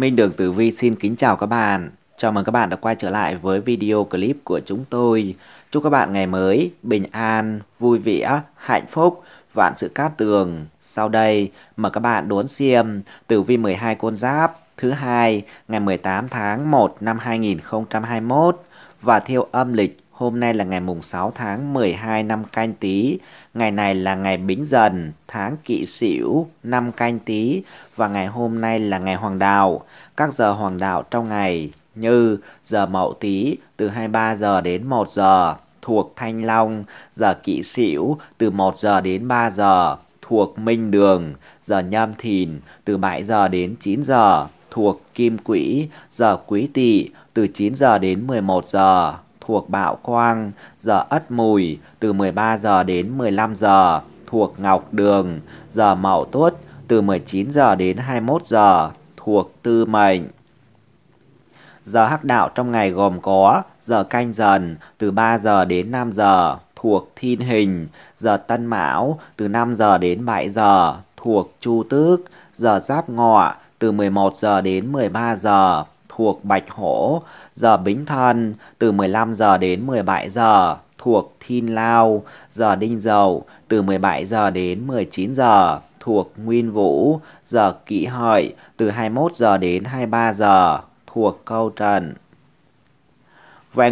Minh đường tử vi xin kính chào các bạn. Chào mừng các bạn đã quay trở lại với video clip của chúng tôi. Chúc các bạn ngày mới bình an, vui vẻ, hạnh phúc, vạn sự cát tường. Sau đây mời các bạn đón xem tử vi 12 con giáp thứ hai ngày 18 tháng 1 năm 2021 và theo âm lịch. Hôm nay là ngày mùng 6 tháng 12 năm Canh Tý, ngày này là ngày Bính Dần, tháng Kỷ Sửu, năm Canh Tý và ngày hôm nay là ngày hoàng đạo. Các giờ hoàng đạo trong ngày như giờ Mậu Tý từ 23 giờ đến 1 giờ thuộc Thanh Long, giờ Kỷ Sửu từ 1 giờ đến 3 giờ thuộc Minh Đường, giờ Nhâm Thìn từ 7 giờ đến 9 giờ thuộc Kim Quỹ, giờ Quý Tỵ từ 9 giờ đến 11 giờ thuộc Bạo Quang, giờ Ất Mùi từ 13 giờ đến 15 giờ thuộc Ngọc Đường, giờ Mậu Tuất từ 19 giờ đến 21 giờ thuộc Tư Mệnh. Giờ hắc đạo trong ngày gồm có giờ Canh Dần từ 3 giờ đến 5 giờ thuộc Thiên Hình, giờ Tân Mão từ 5 giờ đến 7 giờ thuộc Chu Tước, giờ Giáp Ngọ từ 11 giờ đến 13 giờ thuộc Bạch Hổ, giờ Bính Thân từ 15 giờ đến 17 giờ thuộc Thiên Lao, giờ Đinh Dậu từ 17 giờ đến 19 giờ thuộc Nguyên Vũ, giờ Kỷ Hợi từ 21 giờ đến 23 giờ thuộc Câu Trần. Về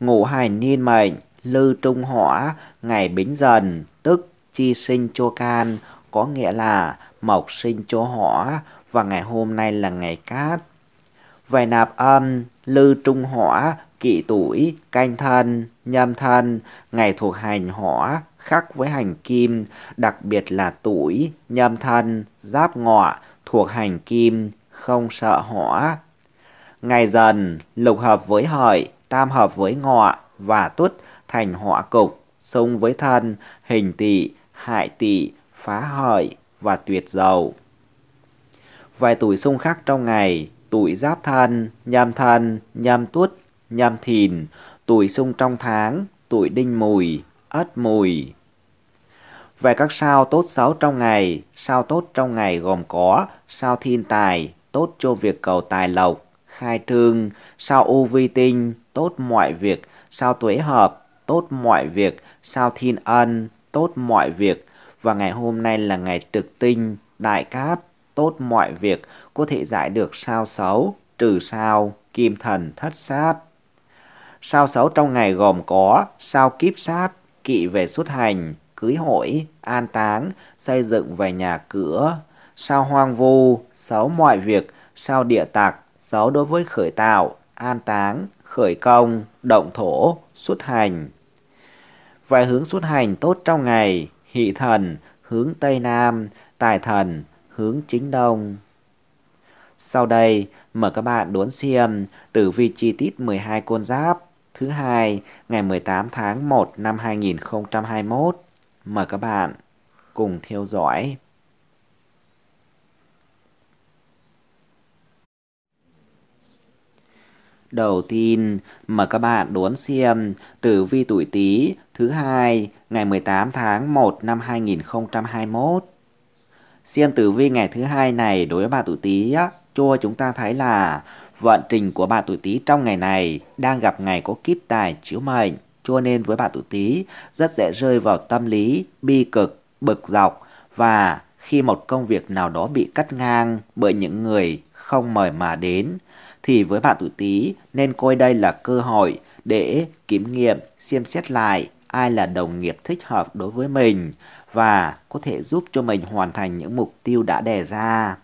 ngũ hành niên mệnh lư trung hỏa, ngày Bính Dần tức chi sinh cho can, có nghĩa là mộc sinh cho hỏa và ngày hôm nay là ngày cát. Về nạp âm, lư trung hỏa, kỷ tuổi, Canh Thân, Nhâm Thân, ngày thuộc hành hỏa, khắc với hành kim, đặc biệt là tuổi, Nhâm Thân, Giáp Ngọ, thuộc hành kim, không sợ hỏa. Ngày Dần, lục hợp với Hợi, tam hợp với Ngọ và Tuất, thành hỏa cục, xung với Thân, hình Tỵ, hại Tỵ, phá Hợi và tuyệt Dậu. Vài tuổi xung khắc trong ngày, tuổi Giáp Thân, Nhâm Tuất, Nhâm Thìn, tuổi xung trong tháng, tuổi Đinh Mùi, Ất Mùi. Về các sao tốt xấu trong ngày, sao tốt trong ngày gồm có sao Thiên Tài, tốt cho việc cầu tài lộc, khai trương, sao U Vi Tinh, tốt mọi việc, sao Tuế Hợp, tốt mọi việc, sao Thiên Ân, tốt mọi việc và ngày hôm nay là ngày trực tinh, đại cát. Tốt mọi việc có thể giải được sao xấu trừ sao Kim Thần Thất Sát. Sao xấu trong ngày gồm có sao Kiếp Sát, kỵ về xuất hành, cưới hỏi, an táng, xây dựng về nhà cửa, sao Hoang Vu, xấu mọi việc, sao Địa Tặc, xấu đối với khởi tạo, an táng, khởi công, động thổ, xuất hành. Vài hướng xuất hành tốt trong ngày, hỷ thần hướng Tây Nam, tài thần hướng Chính Đông. Sau đây mời các bạn đón xem tử vi chi tiết 12 con giáp thứ hai ngày 18 tháng 1 năm 2021. Mời các bạn cùng theo dõi. Đầu tiên mời các bạn đón xem tử vi tuổi Tý thứ hai ngày 18 tháng 1 năm 2021. Xem tử vi ngày thứ hai này đối với bà tuổi Tý á, cho chúng ta thấy là vận trình của bà tuổi Tý trong ngày này đang gặp ngày có kiếp tài chiếu mệnh, cho nên với bà tuổi Tý rất dễ rơi vào tâm lý bi cực, bực dọc và khi một công việc nào đó bị cắt ngang bởi những người không mời mà đến thì với bà tuổi Tý nên coi đây là cơ hội để kiểm nghiệm, xem xét lại ai là đồng nghiệp thích hợp đối với mình và có thể giúp cho mình hoàn thành những mục tiêu đã đề ra.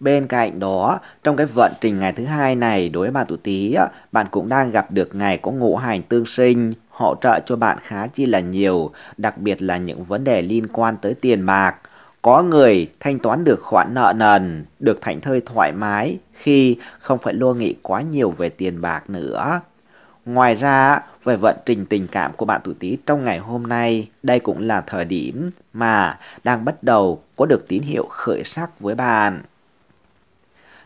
Bên cạnh đó, trong cái vận trình ngày thứ hai này đối với bà tuổi Tý, bạn cũng đang gặp được ngày có ngũ hành tương sinh, hỗ trợ cho bạn khá chi là nhiều, đặc biệt là những vấn đề liên quan tới tiền bạc. Có người thanh toán được khoản nợ nần, được thảnh thơi thoải mái khi không phải lo nghĩ quá nhiều về tiền bạc nữa. Ngoài ra, về vận trình tình cảm của bạn tuổi Tý trong ngày hôm nay, đây cũng là thời điểm mà đang bắt đầu có được tín hiệu khởi sắc với bạn.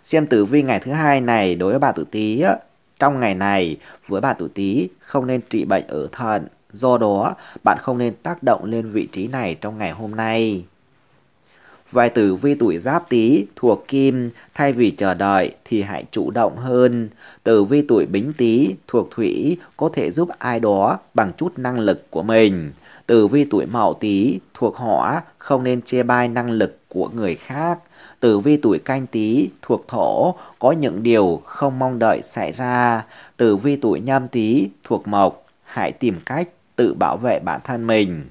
Xem tử vi ngày thứ hai này đối với bạn tuổi Tý, trong ngày này với bạn tuổi Tý không nên trị bệnh ở thận, do đó bạn không nên tác động lên vị trí này trong ngày hôm nay. Vài tử vi tuổi Giáp Tý thuộc Kim, thay vì chờ đợi thì hãy chủ động hơn. Tử vi tuổi Bính Tý thuộc Thủy, có thể giúp ai đó bằng chút năng lực của mình. Tử vi tuổi Mậu Tý thuộc Hỏa, không nên chê bai năng lực của người khác. Tử vi tuổi Canh Tý thuộc Thổ, có những điều không mong đợi xảy ra. Tử vi tuổi Nhâm Tý thuộc Mộc, hãy tìm cách tự bảo vệ bản thân mình.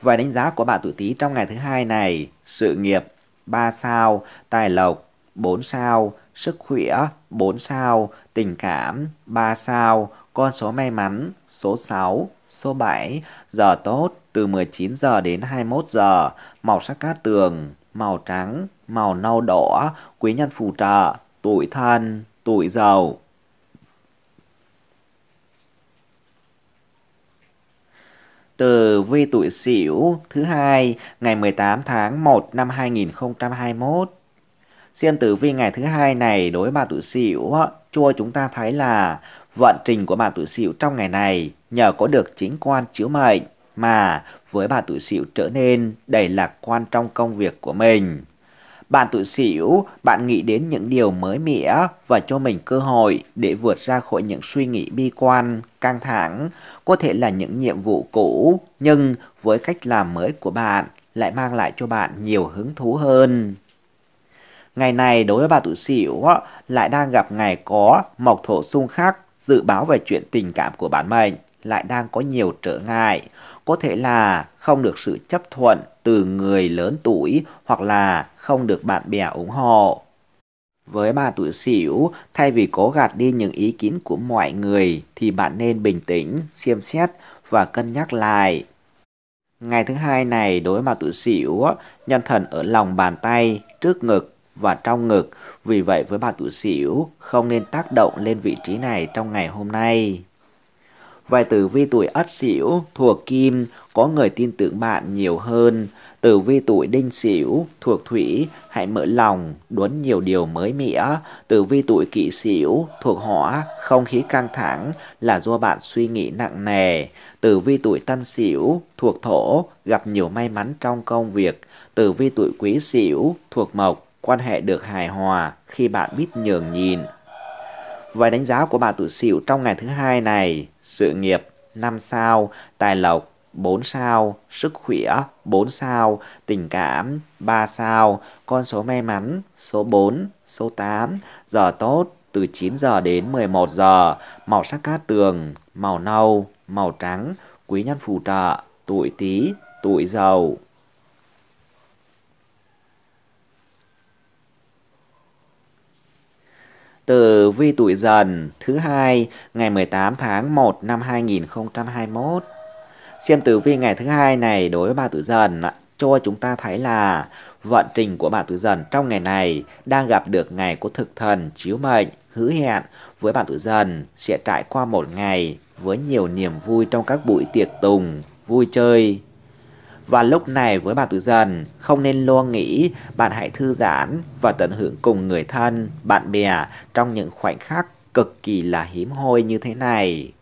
Và đánh giá của bạn tuổi Tý trong ngày thứ hai này: sự nghiệp 3 sao, tài lộc 4 sao, sức khỏe 4 sao, tình cảm 3 sao, con số may mắn số 6, số 7, giờ tốt từ 19 giờ đến 21 giờ, màu sắc cát tường màu trắng, màu nâu đỏ, quý nhân phù trợ, tuổi Thân, tuổi Dậu. Tử vi tuổi Sửu thứ hai ngày 18 tháng 1 năm 2021. Xem tử vi ngày thứ hai này đối với bạn tuổi Sửu, cho chúng ta thấy là vận trình của bạn tuổi Sửu trong ngày này nhờ có được chính quan chiếu mệnh mà với bạn tuổi Sửu trở nên đầy lạc quan trong công việc của mình. Bạn tuổi Sửu, bạn nghĩ đến những điều mới mẻ và cho mình cơ hội để vượt ra khỏi những suy nghĩ bi quan, căng thẳng, có thể là những nhiệm vụ cũ, nhưng với cách làm mới của bạn lại mang lại cho bạn nhiều hứng thú hơn. Ngày này đối với bạn tuổi Sửu lại đang gặp ngày có mộc thổ xung khắc, dự báo về chuyện tình cảm của bạn mình lại đang có nhiều trở ngại, có thể là không được sự chấp thuận từ người lớn tuổi hoặc là không được bạn bè ủng hộ. Với bạn tuổi Sửu, thay vì cố gạt đi những ý kiến của mọi người thì bạn nên bình tĩnh, xem xét và cân nhắc lại. Ngày thứ hai này đối với bạn tuổi Sửu, nhân thần ở lòng bàn tay, trước ngực và trong ngực, vì vậy với bạn tuổi Sửu không nên tác động lên vị trí này trong ngày hôm nay. Vài tử vi tuổi Ất Sửu thuộc Kim, có người tin tưởng bạn nhiều hơn. Tử vi tuổi Đinh Sửu thuộc Thủy, hãy mở lòng, đón nhiều điều mới mẻ. Tử vi tuổi Kỷ Sửu thuộc Hỏa, không khí căng thẳng là do bạn suy nghĩ nặng nề. Tử vi tuổi Tân Sửu thuộc Thổ, gặp nhiều may mắn trong công việc. Tử vi tuổi Quý Sửu thuộc Mộc, quan hệ được hài hòa khi bạn biết nhường nhịn. Vài đánh giá của bạn tuổi Sửu trong ngày thứ hai này: sự nghiệp 5 sao, tài lộc 4 sao, sức khỏe 4 sao, tình cảm 3 sao, con số may mắn số 4, số 8, giờ tốt từ 9 giờ đến 11 giờ, màu sắc cát tường màu nâu, màu trắng, quý nhân phù trợ, tuổi Tý, tuổi Dậu. Tử vi tuổi Dần thứ hai ngày 18 tháng 1 năm 2021. Xem tử vi ngày thứ hai này đối với bạn tuổi Dần cho chúng ta thấy là vận trình của bạn tuổi Dần trong ngày này đang gặp được ngày của thực thần chiếu mệnh, hứa hẹn với bạn tuổi Dần sẽ trải qua một ngày với nhiều niềm vui trong các buổi tiệc tùng, vui chơi. Và lúc này với bạn tuổi Dần không nên lo nghĩ, bạn hãy thư giãn và tận hưởng cùng người thân, bạn bè trong những khoảnh khắc cực kỳ là hiếm hoi như thế này.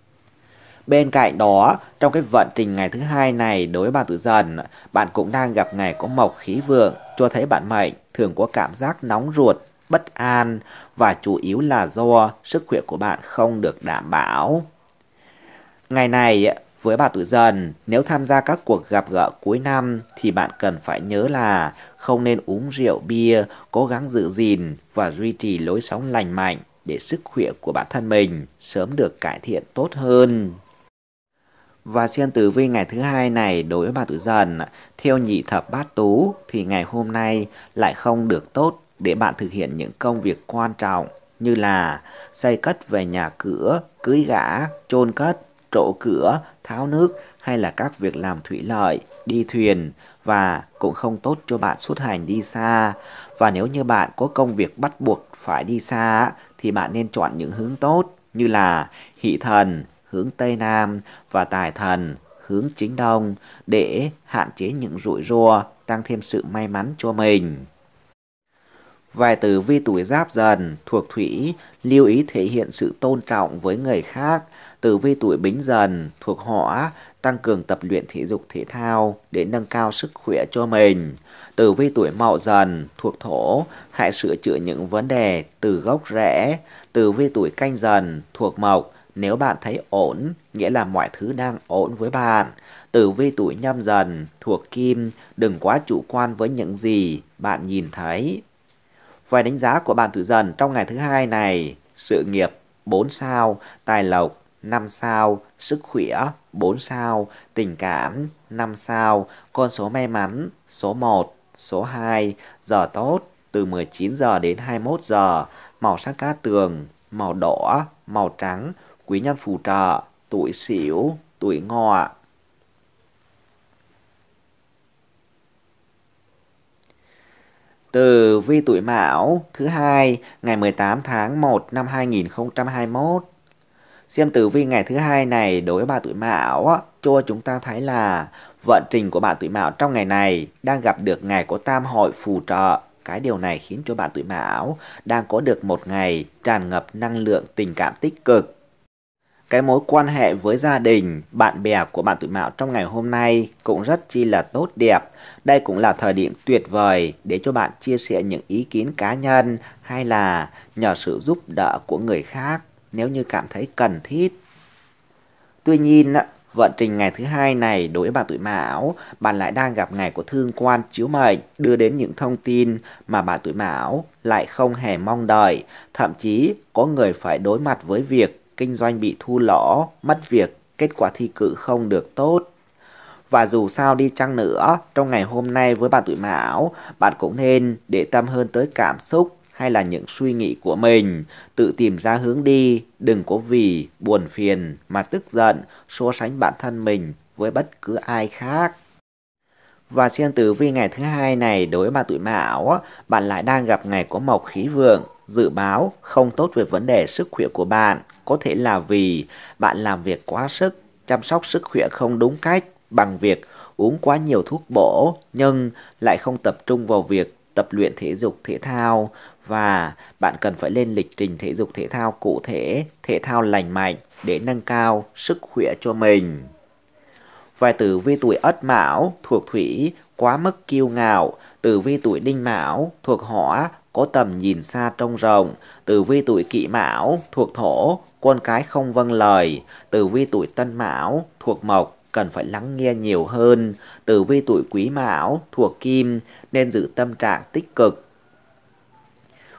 Bên cạnh đó, trong cái vận trình ngày thứ hai này đối với bạn tuổi Dần, bạn cũng đang gặp ngày có mộc khí vượng, cho thấy bạn mệnh thường có cảm giác nóng ruột, bất an và chủ yếu là do sức khỏe của bạn không được đảm bảo. Ngày này với bạn tuổi Dần, nếu tham gia các cuộc gặp gỡ cuối năm thì bạn cần phải nhớ là không nên uống rượu bia, cố gắng giữ gìn và duy trì lối sống lành mạnh để sức khỏe của bản thân mình sớm được cải thiện tốt hơn. Và xem tử vi ngày thứ hai này đối với bạn tuổi Dần, theo nhị thập bát tú thì ngày hôm nay lại không được tốt để bạn thực hiện những công việc quan trọng như là xây cất về nhà cửa, cưới gả, chôn cất, trổ cửa, tháo nước hay là các việc làm thủy lợi, đi thuyền, và cũng không tốt cho bạn xuất hành đi xa. Và nếu như bạn có công việc bắt buộc phải đi xa thì bạn nên chọn những hướng tốt như là hỷ thần hướng Tây Nam và tài thần hướng Chính Đông để hạn chế những rủi ro, tăng thêm sự may mắn cho mình. Vài tử vi tuổi Giáp Dần thuộc Thủy, lưu ý thể hiện sự tôn trọng với người khác. Tử vi tuổi Bính Dần thuộc Hỏa, tăng cường tập luyện thể dục thể thao để nâng cao sức khỏe cho mình. Tử vi tuổi Mậu Dần thuộc thổ, hãy sửa chữa những vấn đề từ gốc rễ. Tử vi tuổi Canh Dần thuộc mộc, nếu bạn thấy ổn, nghĩa là mọi thứ đang ổn với bạn. Tử vi tuổi Nhâm Dần thuộc kim, đừng quá chủ quan với những gì bạn nhìn thấy. Vài đánh giá của bạn tuổi Dần trong ngày thứ hai này: sự nghiệp 4 sao, tài lộc 5 sao, sức khỏe 4 sao, tình cảm 5 sao, con số may mắn số 1, số 2, giờ tốt từ 19 giờ đến 21 giờ, màu sắc cát tường, màu đỏ, màu trắng, quý nhân phù trợ, tuổi Sửu, tuổi Ngọ. Tử vi tuổi Mão thứ hai ngày 18 tháng 1 năm 2021. Xem tử vi ngày thứ hai này đối với bạn tuổi Mão cho chúng ta thấy là vận trình của bạn tuổi Mão trong ngày này đang gặp được ngày có tam hội phù trợ. Cái điều này khiến cho bạn tuổi Mão đang có được một ngày tràn ngập năng lượng tình cảm tích cực. Cái mối quan hệ với gia đình, bạn bè của bạn tuổi Mão trong ngày hôm nay cũng rất chi là tốt đẹp. Đây cũng là thời điểm tuyệt vời để cho bạn chia sẻ những ý kiến cá nhân hay là nhờ sự giúp đỡ của người khác nếu như cảm thấy cần thiết. Tuy nhiên, vận trình ngày thứ hai này đối với bạn tuổi Mão, bạn lại đang gặp ngày của thương quan chiếu mệnh đưa đến những thông tin mà bạn tuổi Mão lại không hề mong đợi. Thậm chí có người phải đối mặt với việc kinh doanh bị thua lỗ, mất việc, kết quả thi cử không được tốt. Và dù sao đi chăng nữa, trong ngày hôm nay với bạn tuổi Mão, bạn cũng nên để tâm hơn tới cảm xúc hay là những suy nghĩ của mình, tự tìm ra hướng đi, đừng có vì buồn phiền mà tức giận, so sánh bản thân mình với bất cứ ai khác. Và xem tử vi ngày thứ hai này đối với bạn tuổi Mão, bạn lại đang gặp ngày có mộc khí vượng, dự báo không tốt về vấn đề sức khỏe của bạn. Có thể là vì bạn làm việc quá sức, chăm sóc sức khỏe không đúng cách bằng việc uống quá nhiều thuốc bổ nhưng lại không tập trung vào việc tập luyện thể dục thể thao, và bạn cần phải lên lịch trình thể dục thể thao cụ thể, thể thao lành mạnh để nâng cao sức khỏe cho mình. Và tử vi tuổi Ất Mão thuộc thủy, quá mức kiêu ngạo. Tử vi tuổi Đinh Mão thuộc hỏa, có tầm nhìn xa trông rộng. Tử vi tuổi Kỷ Mão thuộc thổ, con cái không vâng lời. Tử vi tuổi Tân Mão thuộc mộc, cần phải lắng nghe nhiều hơn. Tử vi tuổi Quý Mão thuộc kim, nên giữ tâm trạng tích cực.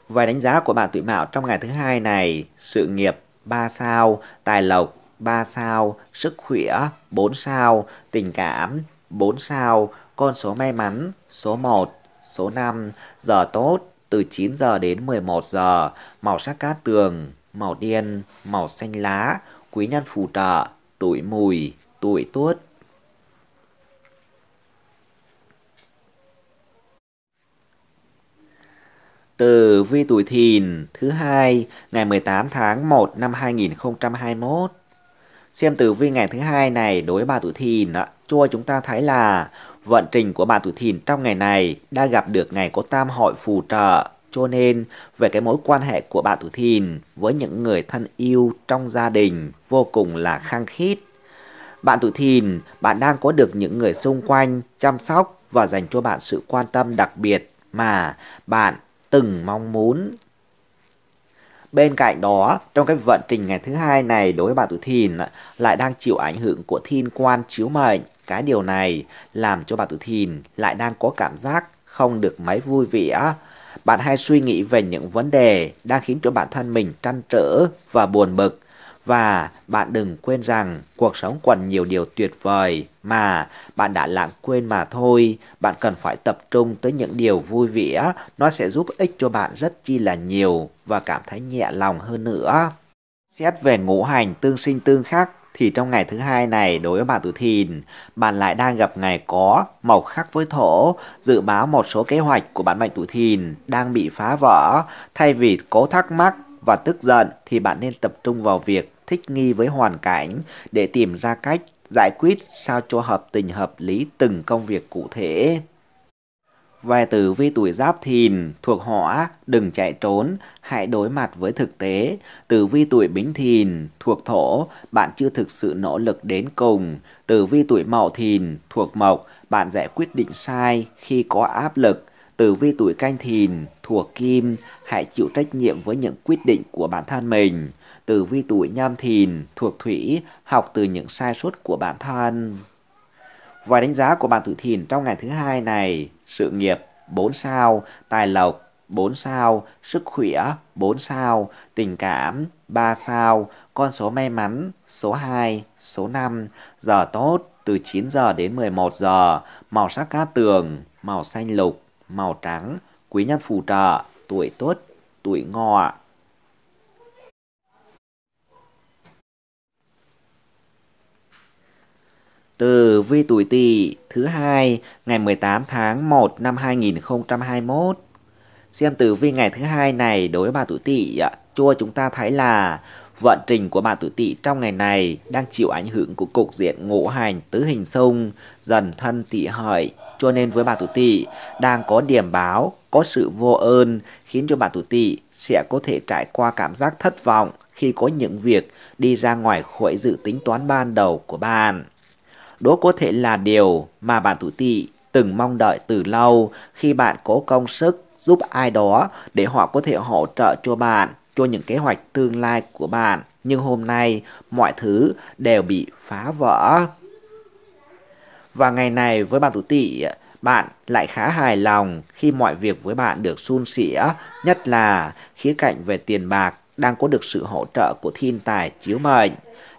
Vài đánh giá của bạn tuổi Mão trong ngày thứ hai này: sự nghiệp 3 sao, tài lộc 3 sao, sức khỏe 4 sao, tình cảm 4 sao, con số may mắn số 1, số 5, giờ tốt từ 9 giờ đến 11 giờ, màu sắc cát tường, màu đen, màu xanh lá, quý nhân phù trợ, tuổi Mùi, tuổi Tuất. Tử vi tuổi Thìn thứ hai ngày 18 tháng 1 năm 2021. Xem tử vi ngày thứ hai này đối với bạn tuổi Thìn cho chúng ta thấy là vận trình của bạn tuổi Thìn trong ngày này đã gặp được ngày có tam hội phù trợ, cho nên về cái mối quan hệ của bạn tuổi Thìn với những người thân yêu trong gia đình vô cùng là khăng khít. Bạn tuổi Thìn, bạn đang có được những người xung quanh chăm sóc và dành cho bạn sự quan tâm đặc biệt mà bạn từng mong muốn. Bên cạnh đó, trong cái vận trình ngày thứ hai này đối với bạn tuổi Thìn lại đang chịu ảnh hưởng của thiên quan chiếu mệnh. Cái điều này làm cho bạn tuổi Thìn lại đang có cảm giác không được mấy vui vẻ. Bạn hay suy nghĩ về những vấn đề đang khiến cho bản thân mình trăn trở và buồn bực. Và bạn đừng quên rằng cuộc sống còn nhiều điều tuyệt vời mà bạn đã lãng quên mà thôi. Bạn cần phải tập trung tới những điều vui vẻ, nó sẽ giúp ích cho bạn rất chi là nhiều và cảm thấy nhẹ lòng hơn nữa. Xét về ngũ hành tương sinh tương khắc thì trong ngày thứ hai này đối với bạn tuổi Thìn, bạn lại đang gặp ngày có màu khắc với thổ, dự báo một số kế hoạch của bạn mệnh tuổi Thìn đang bị phá vỡ. Thay vì cố thắc mắc và tức giận thì bạn nên tập trung vào việc thích nghi với hoàn cảnh để tìm ra cách giải quyết sao cho hợp tình hợp lý từng công việc cụ thể. Về tử vi tuổi Giáp Thìn thuộc hỏa, đừng chạy trốn, hãy đối mặt với thực tế. Tử vi tuổi Bính Thìn thuộc thổ, bạn chưa thực sự nỗ lực đến cùng. Tử vi tuổi Mậu Thìn thuộc mộc, bạn sẽ quyết định sai khi có áp lực. Tử vi tuổi Canh Thìn thuộc kim, hãy chịu trách nhiệm với những quyết định của bản thân mình. Tử vi tuổi Nhâm Thìn thuộc thủy, học từ những sai sót của bản thân. Và đánh giá của bạn tuổi Thìn trong ngày thứ hai này: sự nghiệp 4 sao, tài lộc 4 sao, sức khỏe 4 sao, tình cảm 3 sao, con số may mắn số 2, số 5, giờ tốt từ 9 giờ đến 11 giờ, màu sắc cát tường, màu xanh lục, màu trắng, quý nhân phù trợ, tuổi Tuất, tuổi Ngọ. Tử vi tuổi Tỵ thứ hai ngày 18 tháng 1 năm 2021. Xem tử vi ngày thứ hai này đối với bạn tuổi Tỵ, cho chúng ta thấy là vận trình của bạn tuổi Tỵ trong ngày này đang chịu ảnh hưởng của cục diện ngũ hành tứ hình xung Dần, Thân, Tỵ, Hợi, cho nên với bạn tuổi Tỵ đang có điểm báo có sự vô ơn, khiến cho bạn tuổi Tỵ sẽ có thể trải qua cảm giác thất vọng khi có những việc đi ra ngoài khỏi dự tính toán ban đầu của bạn. Đó có thể là điều mà bạn tuổi Tỵ từng mong đợi từ lâu, khi bạn cố công sức giúp ai đó để họ có thể hỗ trợ cho bạn, cho những kế hoạch tương lai của bạn. Nhưng hôm nay mọi thứ đều bị phá vỡ. Và ngày này với bạn tuổi Tỵ, bạn lại khá hài lòng khi mọi việc với bạn được suôn sẻ, nhất là khía cạnh về tiền bạc đang có được sự hỗ trợ của thiên tài chiếu mệnh.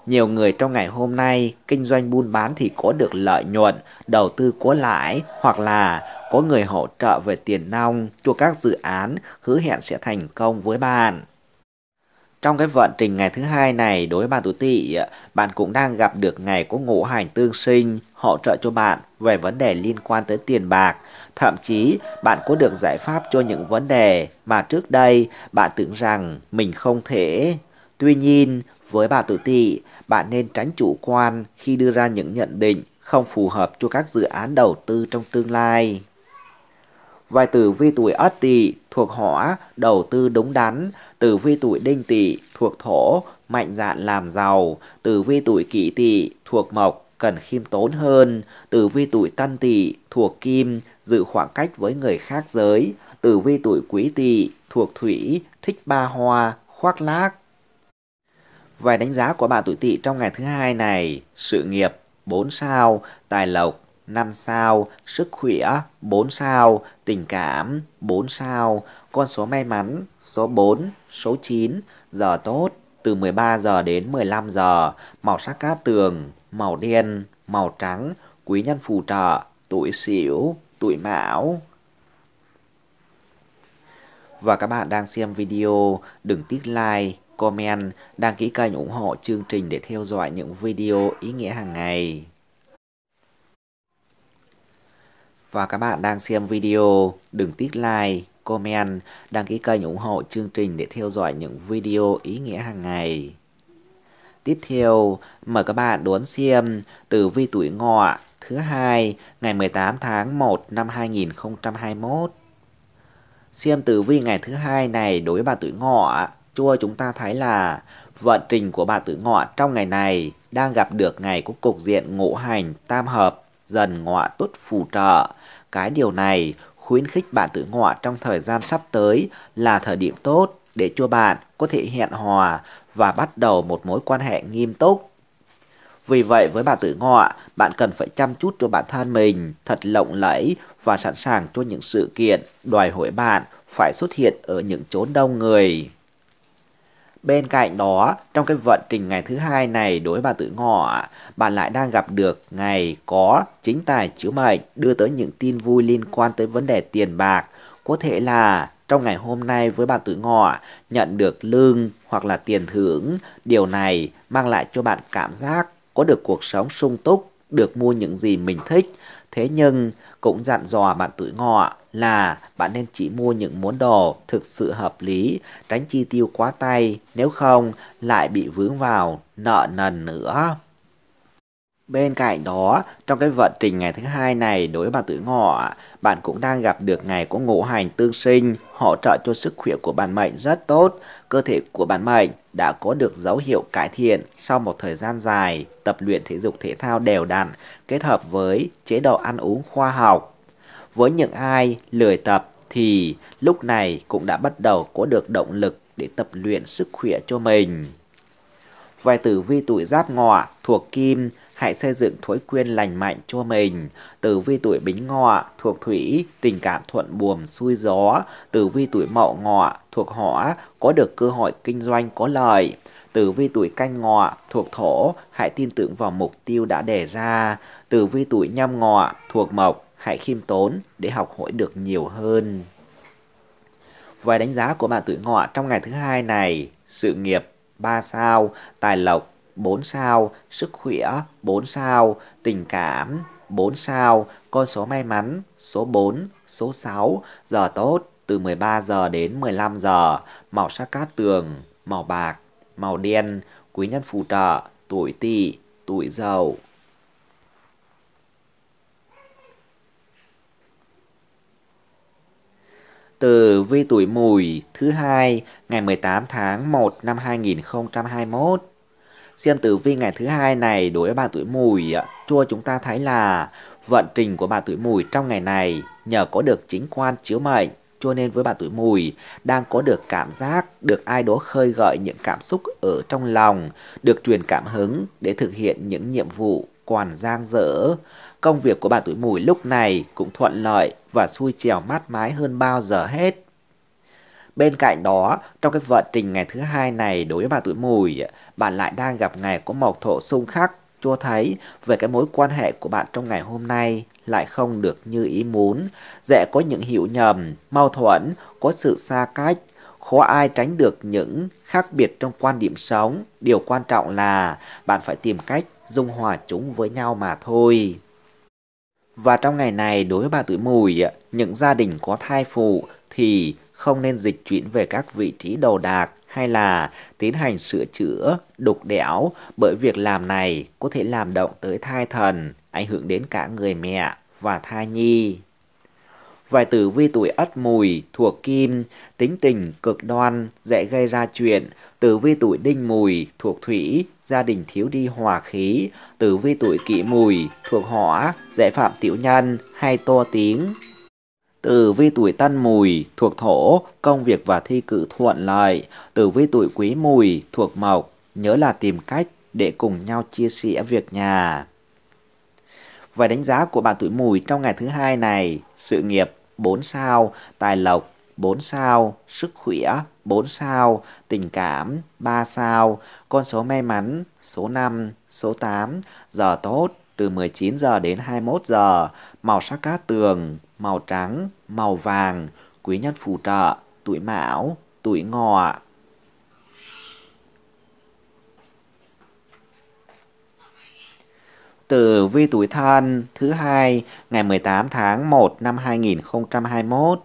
Nhiều người trong ngày hôm nay kinh doanh buôn bán thì có được lợi nhuận, đầu tư có lãi, hoặc là có người hỗ trợ về tiền nong cho các dự án hứa hẹn sẽ thành công với bạn. Trong cái vận trình ngày thứ hai này đối với bạn tuổi Tỵ, bạn cũng đang gặp được ngày có ngũ hành tương sinh hỗ trợ cho bạn về vấn đề liên quan tới tiền bạc. Thậm chí bạn có được giải pháp cho những vấn đề mà trước đây bạn tưởng rằng mình không thể. Tuy nhiên, với bạn tuổi Tỵ, bạn nên tránh chủ quan khi đưa ra những nhận định không phù hợp cho các dự án đầu tư trong tương lai. Vài tử vi tuổi Ất Tỵ thuộc hỏa, đầu tư đúng đắn. Tử vi tuổi Đinh Tỵ thuộc thổ, mạnh dạn làm giàu. Tử vi tuổi Kỷ Tỵ thuộc mộc, cần khiêm tốn hơn. Tử vi tuổi Tân Tỵ thuộc kim, giữ khoảng cách với người khác giới. Tử vi tuổi Quý Tỵ thuộc thủy, thích ba hoa, khoác lác. Vài đánh giá của bạn tuổi Tỵ trong ngày thứ hai này: sự nghiệp 4 sao, tài lộc 5 sao, sức khỏe 4 sao, tình cảm 4 sao, con số may mắn số 4, số 9, giờ tốt từ 13 giờ đến 15 giờ, màu sắc cát tường, màu đen, màu trắng, quý nhân phù trợ, tuổi Sửu, tuổi Mão. Và các bạn đang xem video, đừng tiếc like, comment, đăng ký kênh ủng hộ chương trình để theo dõi những video ý nghĩa hàng ngày. Và các bạn đang xem video, đừng tiếc like, comment, đăng ký kênh ủng hộ chương trình để theo dõi những video ý nghĩa hàng ngày. Tiếp theo, mời các bạn đón xem tử vi tuổi Ngọ thứ hai ngày 18 tháng 1 năm 2021. Xem tử vi ngày thứ hai này đối với bạn tuổi Ngọ, cho chúng ta thấy là vận trình của bạn tuổi Ngọ trong ngày này đang gặp được ngày của cục diện ngũ hành tam hợp Dần, Ngọ, Tuất phù trợ. Cái điều này khuyến khích bạn tuổi Ngọ trong thời gian sắp tới là thời điểm tốt để cho bạn có thể hẹn hò và bắt đầu một mối quan hệ nghiêm túc. Vì vậy với bạn tuổi Ngọ, bạn cần phải chăm chút cho bản thân mình thật lộng lẫy và sẵn sàng cho những sự kiện đòi hỏi bạn phải xuất hiện ở những chốn đông người. Bên cạnh đó, trong cái vận trình ngày thứ hai này đối với bạn tuổi Ngọ, bạn lại đang gặp được ngày có chính tài chiếu mệnh đưa tới những tin vui liên quan tới vấn đề tiền bạc. Có thể là trong ngày hôm nay với bạn tuổi Ngọ nhận được lương hoặc là tiền thưởng, điều này mang lại cho bạn cảm giác có được cuộc sống sung túc, được mua những gì mình thích. Thế nhưng cũng dặn dò bạn tuổi Ngọ là bạn nên chỉ mua những món đồ thực sự hợp lý, tránh chi tiêu quá tay, nếu không lại bị vướng vào nợ nần nữa. Bên cạnh đó, trong cái vận trình ngày thứ hai này đối với bạn Tử Ngọ, bạn cũng đang gặp được ngày có ngũ hành tương sinh, hỗ trợ cho sức khỏe của bạn mệnh rất tốt. Cơ thể của bạn mệnh đã có được dấu hiệu cải thiện sau một thời gian dài tập luyện thể dục thể thao đều đặn kết hợp với chế độ ăn uống khoa học. Với những ai lười tập thì lúc này cũng đã bắt đầu có được động lực để tập luyện sức khỏe cho mình. Về tử vi tuổi Giáp Ngọ thuộc Kim, hãy xây dựng thói quen lành mạnh cho mình. Tử vi tuổi Bính Ngọ thuộc Thủy, tình cảm thuận buồm xuôi gió. Tử vi tuổi Mậu Ngọ thuộc Hỏa, có được cơ hội kinh doanh có lợi. Tử vi tuổi Canh Ngọ thuộc Thổ, hãy tin tưởng vào mục tiêu đã đề ra. Tử vi tuổi Nhâm Ngọ thuộc Mộc, hãy khiêm tốn để học hỏi được nhiều hơn. Về đánh giá của bạn Tuổi Ngọ trong ngày thứ hai này, sự nghiệp 3 sao, tài lộc 4 sao, sức khỏe 4 sao, tình cảm 4 sao, con số may mắn số 4, số 6, giờ tốt từ 13 giờ đến 15 giờ, màu sắc cát tường, màu bạc, màu đen, quý nhân phù trợ, tuổi Tỵ, tuổi Dậu. Tử vi tuổi Mùi thứ hai ngày 18 tháng 1 năm 2021. Xem tử vi ngày thứ hai này đối với bạn tuổi Mùi, cho chúng ta thấy là vận trình của bạn tuổi Mùi trong ngày này nhờ có được chính quan chiếu mệnh, cho nên với bạn tuổi Mùi đang có được cảm giác được ai đó khơi gợi những cảm xúc ở trong lòng, được truyền cảm hứng để thực hiện những nhiệm vụ còn dang dở. Công việc của bạn tuổi Mùi lúc này cũng thuận lợi và xuôi trèo mát mái hơn bao giờ hết. Bên cạnh đó, trong cái vận trình ngày thứ hai này đối với bạn tuổi Mùi, bạn lại đang gặp ngày có mộc thổ xung khắc, cho thấy về cái mối quan hệ của bạn trong ngày hôm nay lại không được như ý muốn, dễ có những hiểu nhầm, mâu thuẫn, có sự xa cách. Khó ai tránh được những khác biệt trong quan điểm sống, điều quan trọng là bạn phải tìm cách dung hòa chúng với nhau mà thôi. Và trong ngày này đối với bạn tuổi Mùi, những gia đình có thai phụ thì không nên dịch chuyển về các vị trí đồ đạc hay là tiến hành sửa chữa, đục đẽo, bởi việc làm này có thể làm động tới thai thần, ảnh hưởng đến cả người mẹ và thai nhi. Vài tử vi tuổi Ất Mùi thuộc Kim, tính tình cực đoan, dễ gây ra chuyện. Tử vi tuổi Đinh Mùi thuộc Thủy, gia đình thiếu đi hòa khí. Tử vi tuổi Kỷ Mùi thuộc Hỏa, dễ phạm tiểu nhân hay to tiếng. Tử vi tuổi Tân Mùi thuộc Thổ, công việc và thi cử thuận lợi. Tử vi tuổi Quý Mùi thuộc Mộc, nhớ là tìm cách để cùng nhau chia sẻ việc nhà. Và đánh giá của bạn tuổi Mùi trong ngày thứ hai này, sự nghiệp 4 sao, tài lộc 4 sao, sức khỏe 4 sao, tình cảm 3 sao, con số may mắn số 5, số 8, giờ tốt từ 19 giờ đến 21 giờ, màu sắc cát tường, màu trắng, màu vàng, quý nhân phù trợ, tuổi Mão, tuổi Ngọ. Tử vi tuổi Thân thứ hai ngày 18 tháng 1 năm 2021.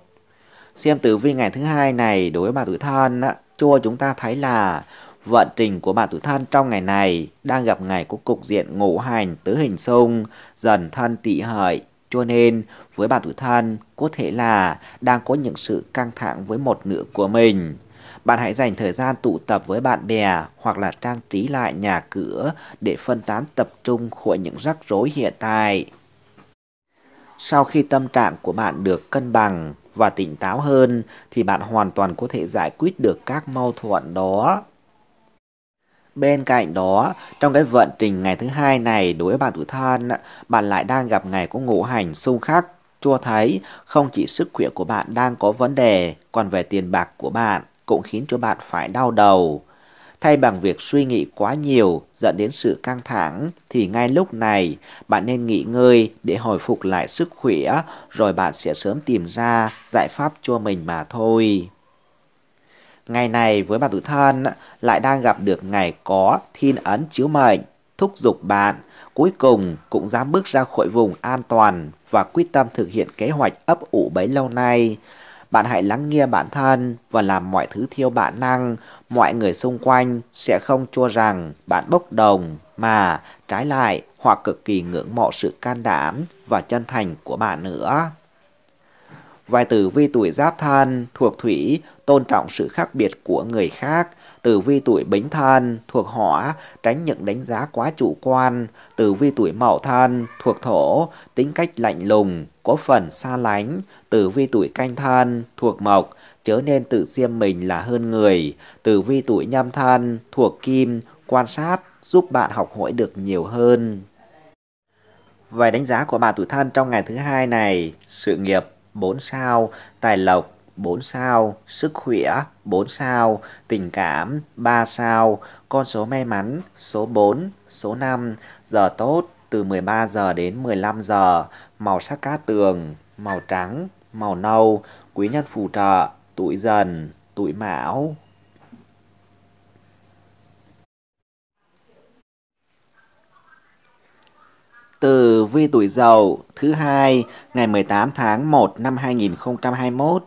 Xem tử vi ngày thứ hai này đối với bạn tuổi Thân cho chúng ta thấy là vận trình của bạn tuổi Thân trong ngày này đang gặp ngày của cục diện ngũ hành tứ hình xung Dần, Thân, Tỵ, Hợi, cho nên với bạn tuổi Thân có thể là đang có những sự căng thẳng với một nửa của mình. Bạn hãy dành thời gian tụ tập với bạn bè hoặc là trang trí lại nhà cửa để phân tán tập trung khỏi những rắc rối hiện tại. Sau khi tâm trạng của bạn được cân bằng và tỉnh táo hơn thì bạn hoàn toàn có thể giải quyết được các mâu thuẫn đó. Bên cạnh đó, trong cái vận trình ngày thứ hai này đối với bạn tuổi Thân, bạn lại đang gặp ngày có ngũ hành xung khắc, cho thấy không chỉ sức khỏe của bạn đang có vấn đề, còn về tiền bạc của bạn cũng khiến cho bạn phải đau đầu. Thay bằng việc suy nghĩ quá nhiều dẫn đến sự căng thẳng thì ngay lúc này bạn nên nghỉ ngơi để hồi phục lại sức khỏe, rồi bạn sẽ sớm tìm ra giải pháp cho mình mà thôi. Ngày này với bạn tuổi Thân lại đang gặp được ngày có thiên ấn chiếu mệnh, thúc giục bạn cuối cùng cũng dám bước ra khỏi vùng an toàn và quyết tâm thực hiện kế hoạch ấp ủ bấy lâu nay. Bạn hãy lắng nghe bản thân và làm mọi thứ theo bản năng, mọi người xung quanh sẽ không cho rằng bạn bốc đồng mà trái lại Hòa cực kỳ ngưỡng mộ sự can đảm và chân thành của bà nữa. Vài tử vi tuổi Giáp Thân thuộc Thủy tôn trọng sự khác biệt của người khác. Tử vi tuổi Bính Thân thuộc Hỏa tránh những đánh giá quá chủ quan. Tử vi tuổi Mậu Thân thuộc Thổ tính cách lạnh lùng, có phần xa lánh. Tử vi tuổi Canh Thân thuộc Mộc chớ nên tự xem mình là hơn người. Tử vi tuổi Nhâm Thân thuộc Kim quan sát giúp bạn học hỏi được nhiều hơn. Vài đánh giá của bà tuổi Thân trong ngày thứ hai này: sự nghiệp 4 sao, tài lộc 4 sao, sức khỏe 4 sao, tình cảm 3 sao, con số may mắn số 4, số 5, giờ tốt từ 13 giờ đến 15 giờ, màu sắc cát tường, màu trắng, màu nâu, quý nhân phù trợ, tuổi Dần, tuổi Mão. Tử vi tuổi Dậu thứ hai ngày 18 tháng 1 năm 2021.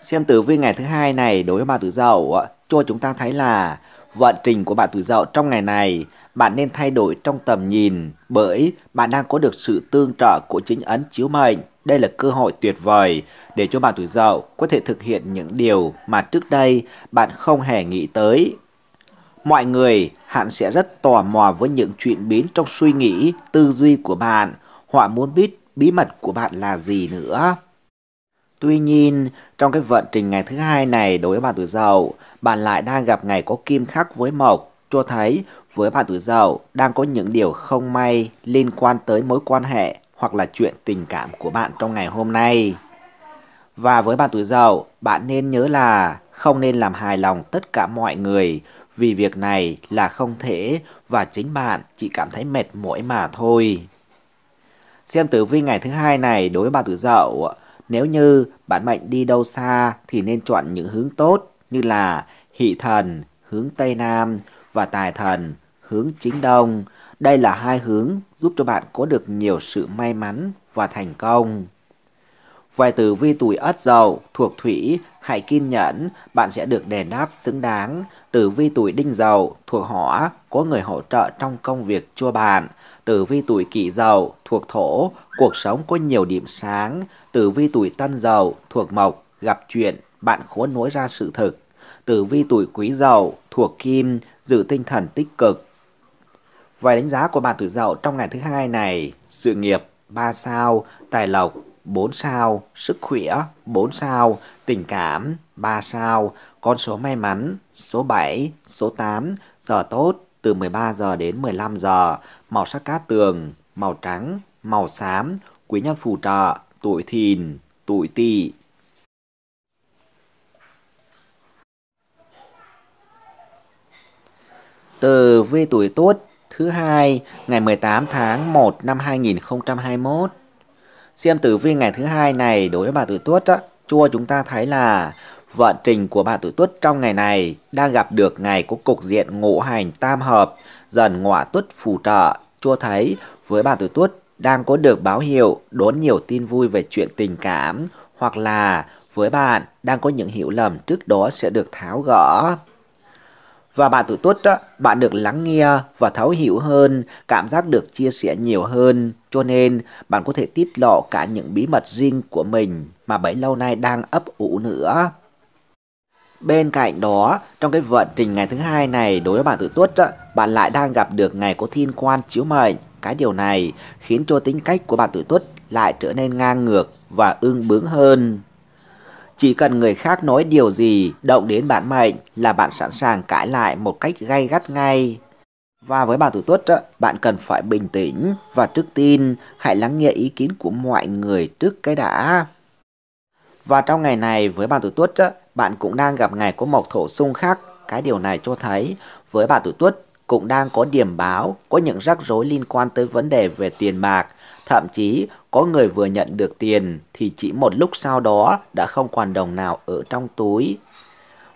Xem tử vi ngày thứ hai này đối với bà tuổi Dậu cho chúng ta thấy là vận trình của bà tuổi Dậu trong ngày này bạn nên thay đổi trong tầm nhìn, bởi bạn đang có được sự tương trợ của chính ấn chiếu mệnh. Đây là cơ hội tuyệt vời để cho bà tuổi Dậu có thể thực hiện những điều mà trước đây bạn không hề nghĩ tới. Mọi người hẳn sẽ rất tò mò với những chuyện biến trong suy nghĩ, tư duy của bạn. Họ muốn biết bí mật của bạn là gì nữa. Tuy nhiên, trong cái vận trình ngày thứ hai này đối với bạn tuổi Dậu, bạn lại đang gặp ngày có kim khắc với mộc, cho thấy với bạn tuổi Dậu đang có những điều không may liên quan tới mối quan hệ hoặc là chuyện tình cảm của bạn trong ngày hôm nay. Và với bạn tuổi Dậu, bạn nên nhớ là không nên làm hài lòng tất cả mọi người, vì việc này là không thể và chính bạn chỉ cảm thấy mệt mỏi mà thôi. Xem tử vi ngày thứ hai này đối với bà tuổi Dậu, nếu như bạn mệnh đi đâu xa thì nên chọn những hướng tốt như là Hỷ Thần hướng Tây Nam và Tài Thần hướng Chính Đông. Đây là hai hướng giúp cho bạn có được nhiều sự may mắn và thành công. Vài tử vi tuổi Ất Dậu thuộc Thủy, hãy kiên nhẫn, bạn sẽ được đền đáp xứng đáng. Tử vi tuổi Đinh Dậu thuộc Hỏa, có người hỗ trợ trong công việc cho bạn. Tử vi tuổi Kỷ Dậu thuộc Thổ, cuộc sống có nhiều điểm sáng. Tử vi tuổi Tân Dậu thuộc Mộc, gặp chuyện bạn khó nói ra sự thực. Tử vi tuổi Quý Dậu thuộc Kim, giữ tinh thần tích cực. Vài đánh giá của bạn tuổi Dậu trong ngày thứ hai này: sự nghiệp 3 sao, tài lộc 4 sao, sức khỏe 4 sao, tình cảm 3 sao, con số may mắn số 7, số 8, giờ tốt từ 13 giờ đến 15 giờ, màu sắc cát tường, màu trắng, màu xám, quý nhân phù trợ, tuổi Thìn, tuổi Tỵ. Tử vi tuổi Tuất thứ hai ngày 18 tháng 1 năm 2021. Xem tử vi ngày thứ hai này đối với bà tuổi Tuất cho chúng ta thấy là vận trình của bà tuổi Tuất trong ngày này đang gặp được ngày có cục diện ngũ hành tam hợp Dần Ngọ Tuất phù trợ, cho thấy với bà tuổi Tuất đang có được báo hiệu đón nhiều tin vui về chuyện tình cảm, hoặc là với bạn đang có những hiểu lầm trước đó sẽ được tháo gỡ. Và bạn tuổi Tuất, bạn được lắng nghe và thấu hiểu hơn, cảm giác được chia sẻ nhiều hơn, cho nên bạn có thể tiết lộ cả những bí mật riêng của mình mà bấy lâu nay đang ấp ủ nữa. Bên cạnh đó, trong cái vận trình ngày thứ hai này đối với bạn tuổi Tuất, bạn lại đang gặp được ngày có thiên quan chiếu mệnh. Cái điều này khiến cho tính cách của bạn tuổi Tuất lại trở nên ngang ngược và ương bướng hơn. Chỉ cần người khác nói điều gì động đến bản mệnh là bạn sẵn sàng cãi lại một cách gay gắt ngay. Và với bà tuổi Tuất, bạn cần phải bình tĩnh và trước tiên hãy lắng nghe ý kiến của mọi người trước cái đã. Và trong ngày này với bà tuổi Tuất, bạn cũng đang gặp ngày có mộc thổ xung khắc. Cái điều này cho thấy với bà tuổi Tuất cũng đang có điểm báo có những rắc rối liên quan tới vấn đề về tiền bạc. Thậm chí có người vừa nhận được tiền thì chỉ một lúc sau đó đã không còn đồng nào ở trong túi.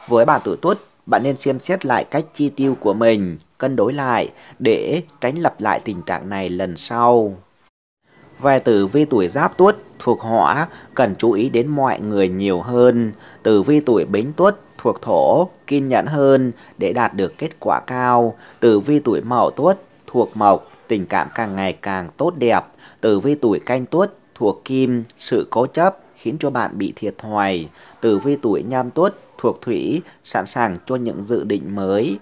Với bà tuổi Tuất, bạn nên xem xét lại cách chi tiêu của mình, cân đối lại để tránh lặp lại tình trạng này lần sau. Về tử vi tuổi Giáp Tuất thuộc Hỏa, cần chú ý đến mọi người nhiều hơn. Tử vi tuổi Bính Tuất thuộc Thổ, kiên nhẫn hơn để đạt được kết quả cao. Tử vi tuổi Mậu Tuất thuộc Mộc, tình cảm càng ngày càng tốt đẹp. Tử vi tuổi Canh Tuất thuộc kim, sự cố chấp khiến cho bạn bị thiệt thòi. Tử vi tuổi Nhâm Tuất thuộc thủy, sẵn sàng cho những dự định mới.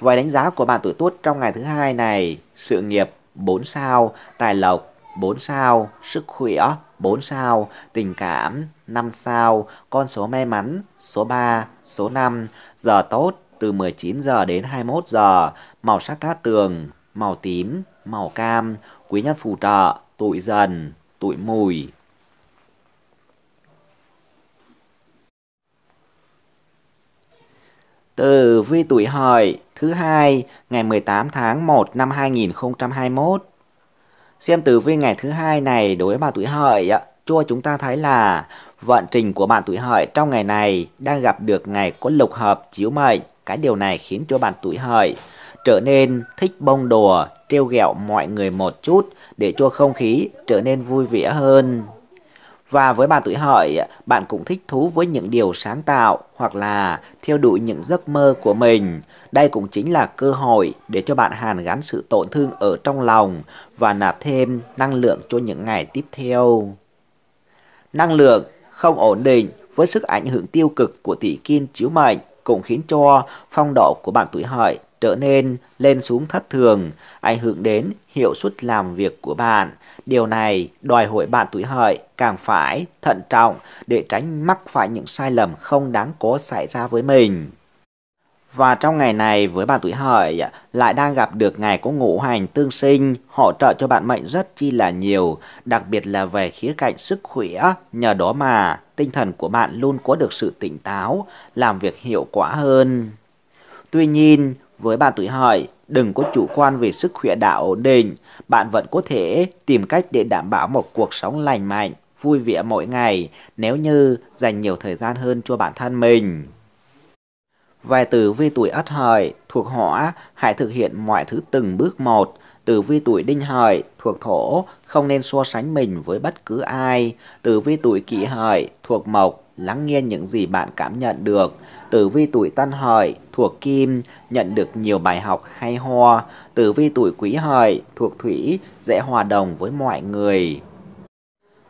Vài đánh giá của bạn tuổi Tuất trong ngày thứ hai này: sự nghiệp 4 sao, tài lộc 4 sao, sức khỏe 4 sao, tình cảm 5 sao, con số may mắn số 3, số 5, giờ tốt từ 19 giờ đến 21 giờ, màu sắc cát tường, màu tím, màu cam, quý nhân phù trợ, tuổi Dần, tuổi Mùi. Tử vi tuổi Hợi thứ hai ngày 18 tháng 1 năm 2021. Xem tử vi ngày thứ hai này đối với bạn tuổi Hợi, cho chúng ta thấy là vận trình của bạn tuổi Hợi trong ngày này đang gặp được ngày có lục hợp chiếu mệnh. Cái điều này khiến cho bạn tuổi Hợi trở nên thích bông đùa, trêu ghẹo mọi người một chút để cho không khí trở nên vui vẻ hơn. Và với bạn tuổi Hợi, bạn cũng thích thú với những điều sáng tạo hoặc là theo đuổi những giấc mơ của mình. Đây cũng chính là cơ hội để cho bạn hàn gắn sự tổn thương ở trong lòng và nạp thêm năng lượng cho những ngày tiếp theo. Năng lượng không ổn định với sức ảnh hưởng tiêu cực của tỷ kim chiếu mệnh cũng khiến cho phong độ của bạn tuổi Hợi trở nên lên xuống thất thường, ảnh hưởng đến hiệu suất làm việc của bạn. Điều này đòi hỏi bạn tuổi Hợi càng phải thận trọng để tránh mắc phải những sai lầm không đáng có xảy ra với mình. Và trong ngày này với bạn tuổi Hợi lại đang gặp được ngày có ngũ hành tương sinh, hỗ trợ cho bạn mệnh rất chi là nhiều, đặc biệt là về khía cạnh sức khỏe, nhờ đó mà tinh thần của bạn luôn có được sự tỉnh táo, làm việc hiệu quả hơn. Tuy nhiên, với bạn tuổi Hợi, đừng có chủ quan về sức khỏe đã ổn định, bạn vẫn có thể tìm cách để đảm bảo một cuộc sống lành mạnh, vui vẻ mỗi ngày nếu như dành nhiều thời gian hơn cho bản thân mình. Về tử vi tuổi Ất Hợi thuộc hỏa, hãy thực hiện mọi thứ từng bước một. Tử vi tuổi Đinh Hợi thuộc thổ, không nên so sánh mình với bất cứ ai. Tử vi tuổi Kỷ Hợi thuộc mộc, lắng nghe những gì bạn cảm nhận được. Tử vi tuổi Tân Hợi thuộc kim, nhận được nhiều bài học hay ho. Tử vi tuổi Quý Hợi thuộc thủy, dễ hòa đồng với mọi người.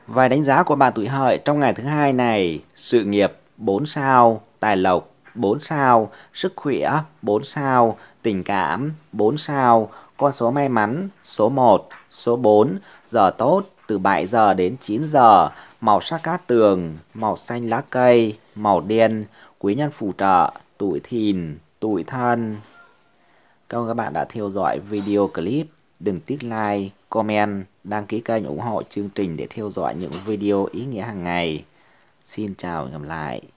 Vài đánh giá của bạn tuổi Hợi trong ngày thứ hai này: sự nghiệp 4 sao, tài lộc 4 sao, sức khỏe 4 sao, tình cảm 4 sao, con số may mắn số 1, số 4, giờ tốt từ 7 giờ đến 9 giờ, màu sắc cát tường, màu xanh lá cây, màu đen, quý nhân phù trợ, tuổi Thìn, tuổi Thân. Cảm ơn các bạn đã theo dõi video clip. Đừng tiếc like, comment, đăng ký kênh ủng hộ chương trình để theo dõi những video ý nghĩa hàng ngày. Xin chào và hẹn gặp lại.